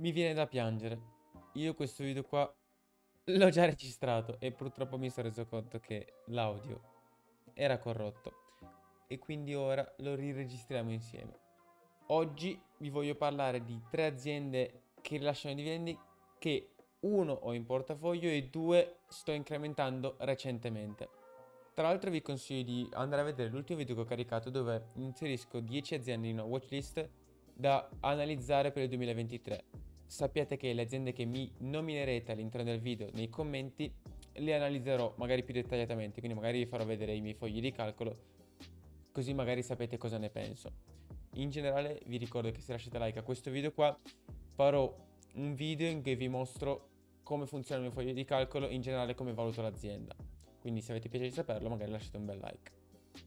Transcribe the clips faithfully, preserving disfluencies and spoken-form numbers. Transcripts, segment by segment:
Mi viene da piangere. Io questo video qua l'ho già registrato e purtroppo mi sono reso conto che l'audio era corrotto e quindi ora lo riregistriamo insieme. Oggi vi voglio parlare di tre aziende che rilasciano dividendi che uno ho in portafoglio e due sto incrementando recentemente. Tra l'altro vi consiglio di andare a vedere l'ultimo video che ho caricato dove inserisco dieci aziende in una watchlist da analizzare per il duemilaventitré. Sappiate che le aziende che mi nominerete all'interno del video nei commenti le analizzerò magari più dettagliatamente, quindi magari vi farò vedere i miei fogli di calcolo così magari sapete cosa ne penso. In generale vi ricordo che se lasciate like a questo video qua farò un video in cui vi mostro come funziona il mio foglio di calcolo, in generale come valuto l'azienda, quindi se avete piacere di saperlo magari lasciate un bel like.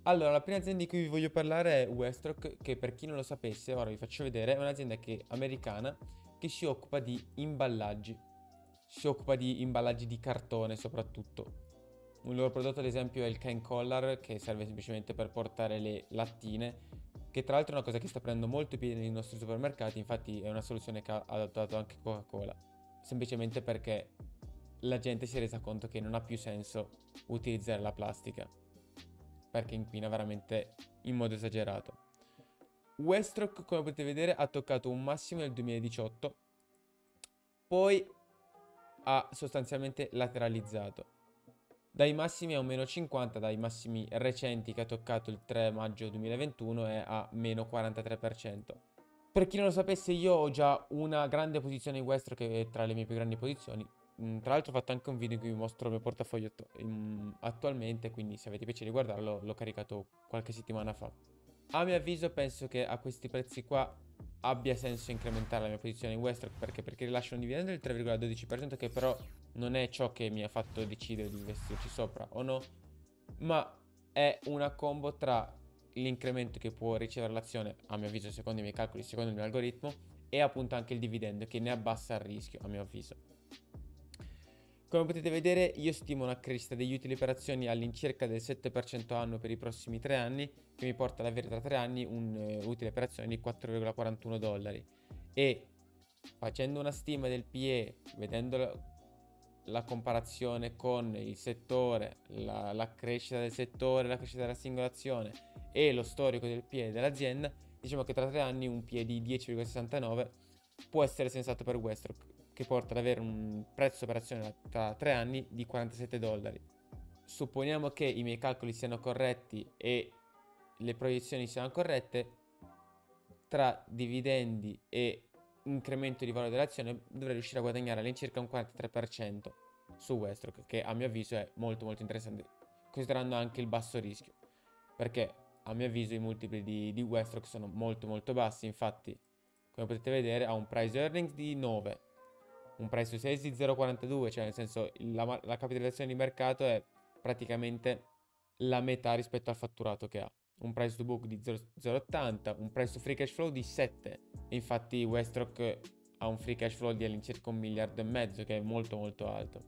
Allora, la prima azienda di cui vi voglio parlare è Westrock, che per chi non lo sapesse, ora vi faccio vedere, è un'azienda che, americana, che si occupa di imballaggi, si occupa di imballaggi di cartone soprattutto. Un loro prodotto ad esempio è il Can Collar, che serve semplicemente per portare le lattine, che tra l'altro è una cosa che sta prendendo molto piede nei nostri supermercati, infatti è una soluzione che ha adottato anche Coca Cola, semplicemente perché la gente si è resa conto che non ha più senso utilizzare la plastica, perché inquina veramente in modo esagerato. Westrock, come potete vedere, ha toccato un massimo nel duemiladiciotto, poi ha sostanzialmente lateralizzato. Dai massimi a un meno cinquanta, dai massimi recenti che ha toccato il tre maggio duemilaventuno è a meno quarantatré per cento. Per chi non lo sapesse, io ho già una grande posizione in Westrock, che è tra le mie più grandi posizioni. Tra l'altro ho fatto anche un video in cui vi mostro il mio portafoglio attualmente, quindi se avete piacere di guardarlo l'ho caricato qualche settimana fa. A mio avviso penso che a questi prezzi qua abbia senso incrementare la mia posizione in Westrock, perché perché rilascio un dividendo del tre virgola dodici per cento, che però non è ciò che mi ha fatto decidere di investirci sopra o no, ma è una combo tra l'incremento che può ricevere l'azione, a mio avviso, secondo i miei calcoli, secondo il mio algoritmo, e appunto anche il dividendo che ne abbassa il rischio, a mio avviso. Come potete vedere, io stimo una crescita degli utili per azioni all'incirca del sette per cento annuo per i prossimi tre anni, che mi porta ad avere tra tre anni un uh, utile per azioni di quattro virgola quarantuno dollari, e facendo una stima del P E, vedendo la comparazione con il settore, la, la crescita del settore, la crescita della singola azione e lo storico del P E dell'azienda, diciamo che tra tre anni un P E di dieci virgola sessantanove può essere sensato per Westrock, che porta ad avere un prezzo per azione tra tre anni di quarantasette dollari. Supponiamo che i miei calcoli siano corretti e le proiezioni siano corrette, tra dividendi e incremento di valore dell'azione dovrei riuscire a guadagnare all'incirca un quarantatré per cento su Westrock, che a mio avviso è molto molto interessante, considerando anche il basso rischio, perché a mio avviso i multipli di, di Westrock sono molto molto bassi. Infatti, come potete vedere, ha un price earnings di nove, un price to sales di zero virgola quarantadue, cioè nel senso la, la capitalizzazione di mercato è praticamente la metà rispetto al fatturato che ha, un price to book di zero virgola ottanta, un price to free cash flow di sette, e infatti Westrock ha un free cash flow di all'incirca un miliardo e mezzo, che è molto molto alto.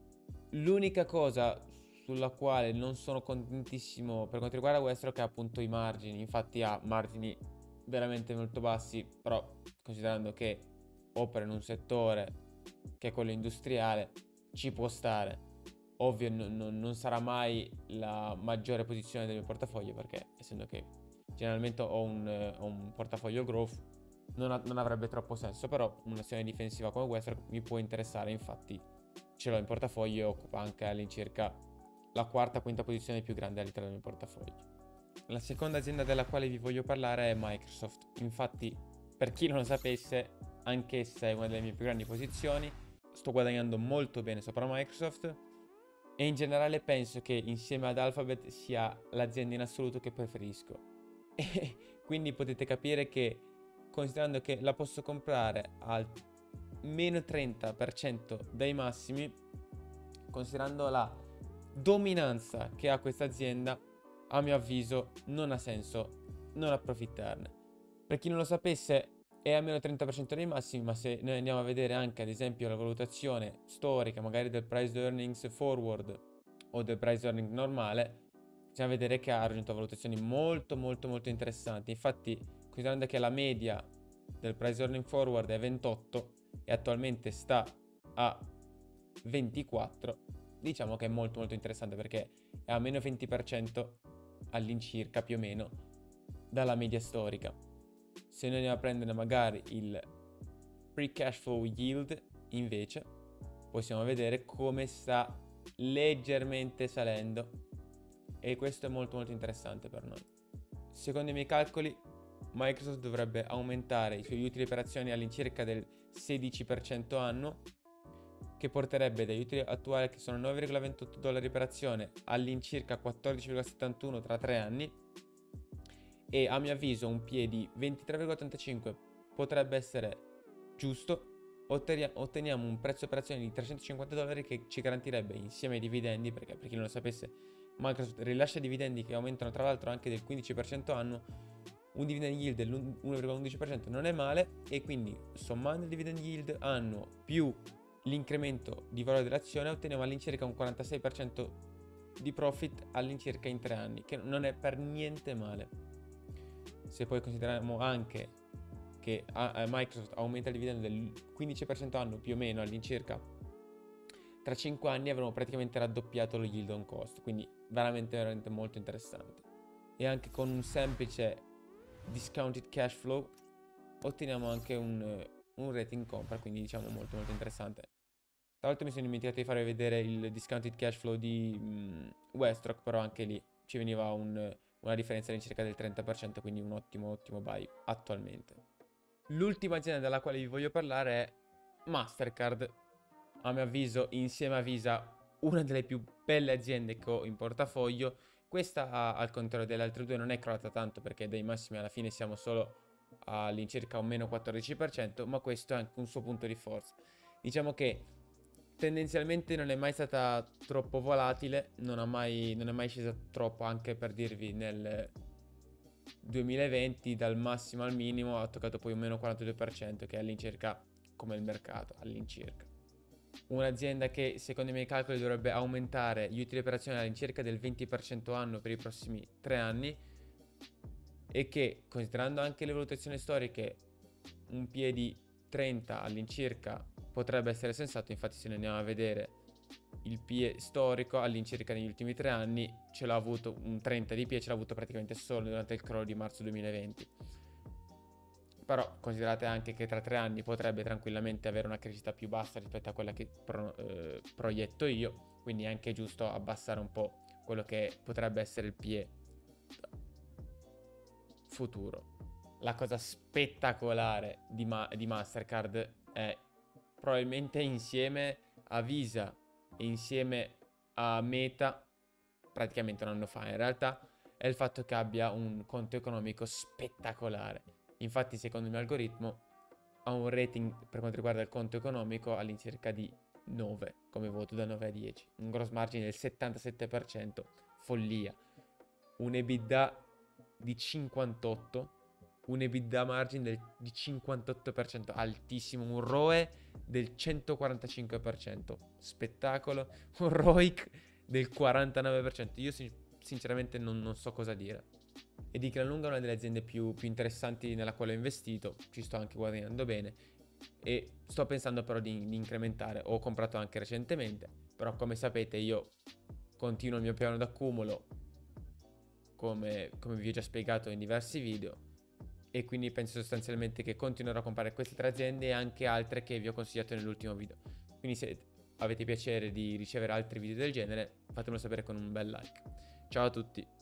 L'unica cosa sulla quale non sono contentissimo per quanto riguarda Westrock è appunto i margini, infatti ha margini veramente molto bassi, però considerando che opera in un settore che è quello industriale ci può stare. Ovvio non, non sarà mai la maggiore posizione del mio portafoglio, perché essendo che generalmente ho un, eh, ho un portafoglio growth non, ha, non avrebbe troppo senso, però un'azione difensiva come Westrock mi può interessare, infatti ce l'ho in portafoglio e occupa anche all'incirca la quarta quinta posizione più grande all'interno del mio portafoglio. La seconda azienda della quale vi voglio parlare è Microsoft. Infatti, per chi non lo sapesse, anch'essa è una delle mie più grandi posizioni, sto guadagnando molto bene sopra Microsoft e in generale penso che insieme ad Alphabet sia l'azienda in assoluto che preferisco. E quindi potete capire che, considerando che la posso comprare al meno trenta per cento dai massimi, considerando la dominanza che ha questa azienda, a mio avviso non ha senso non approfittarne. Per chi non lo sapesse, è a meno trenta per cento dei massimi, ma se noi andiamo a vedere anche ad esempio la valutazione storica magari del price earnings forward o del price earnings normale, possiamo vedere che ha raggiunto valutazioni molto molto molto interessanti. Infatti, considerando che la media del price earnings forward è ventotto e attualmente sta a ventiquattro, diciamo che è molto molto interessante perché è a meno venti per cento all'incirca più o meno dalla media storica. Se noi andiamo a prendere magari il free cash flow yield invece possiamo vedere come sta leggermente salendo e questo è molto molto interessante per noi. Secondo i miei calcoli Microsoft dovrebbe aumentare i suoi utili per azioni all'incirca del sedici per cento annuo, che porterebbe dagli utili attuali che sono nove virgola ventotto dollari per azione all'incirca quattordici virgola settantuno tra tre anni, e a mio avviso un P E di ventitré virgola ottantacinque potrebbe essere giusto. Otteniamo un prezzo per azione di trecentocinquanta dollari che ci garantirebbe insieme ai dividendi, perché per chi non lo sapesse Microsoft rilascia dividendi che aumentano tra l'altro anche del quindici per cento annuo, un dividend yield dell'uno virgola undici per cento non è male, e quindi sommando il dividend yield annuo più l'incremento di valore dell'azione otteniamo all'incirca un quarantasei per cento di profit all'incirca in tre anni, che non è per niente male. Se poi consideriamo anche che Microsoft aumenta il dividendo del quindici per cento annuo più o meno all'incirca, tra cinque anni avremo praticamente raddoppiato lo yield on cost, quindi veramente veramente molto interessante. E anche con un semplice discounted cash flow otteniamo anche un, un rating compra, quindi diciamo molto molto interessante. Tra l'altro mi sono dimenticato di farvi vedere il discounted cash flow di mm, Westrock, però anche lì ci veniva un, una differenza all'incirca del trenta per cento, quindi un ottimo ottimo buy attualmente. L'ultima azienda della quale vi voglio parlare è Mastercard, a mio avviso insieme a Visa una delle più belle aziende che ho in portafoglio. Questa al contrario delle altre due non è crollata tanto perché dai massimi alla fine siamo solo all'incirca un meno quattordici per cento, ma questo è anche un suo punto di forza. Diciamo che tendenzialmente non è mai stata troppo volatile, non, ha mai, non è mai scesa troppo, anche per dirvi nel duemilaventi dal massimo al minimo ha toccato poi un meno quarantadue per cento, che è all'incirca come il mercato all'incirca. Un'azienda che secondo i miei calcoli dovrebbe aumentare gli utili per azione all'incirca del venti per cento annuo per i prossimi tre anni e che, considerando anche le valutazioni storiche, un P E di trenta all'incirca potrebbe essere sensato. Infatti se ne andiamo a vedere il P E storico all'incirca negli ultimi tre anni ce l'ha avuto un trenta di P E, ce l'ha avuto praticamente solo durante il crollo di marzo duemilaventi, però considerate anche che tra tre anni potrebbe tranquillamente avere una crescita più bassa rispetto a quella che pro, eh, proietto io, quindi è anche giusto abbassare un po' quello che potrebbe essere il P E futuro. La cosa spettacolare di, Ma- di Mastercard è probabilmente insieme a Visa e insieme a Meta, praticamente un anno fa in realtà, è il fatto che abbia un conto economico spettacolare. Infatti secondo il mio algoritmo ha un rating per quanto riguarda il conto economico all'incirca di nove come voto, da nove a dieci, un gross margin del settantasette per cento, follia, un EBITDA di cinquantotto, un EBITDA margin del, di cinquantotto per cento, altissimo, un R O E del centoquarantacinque per cento, spettacolo, un R O I C del quarantanove per cento, io sin- sinceramente non, non so cosa dire. E di gran lunga una delle aziende più, più interessanti nella quale ho investito, ci sto anche guadagnando bene e sto pensando però di, di incrementare, ho comprato anche recentemente, però come sapete io continuo il mio piano d'accumulo come, come vi ho già spiegato in diversi video, e quindi penso sostanzialmente che continuerò a comprare queste tre aziende e anche altre che vi ho consigliato nell'ultimo video. Quindi se avete piacere di ricevere altri video del genere, fatemelo sapere con un bel like. Ciao a tutti!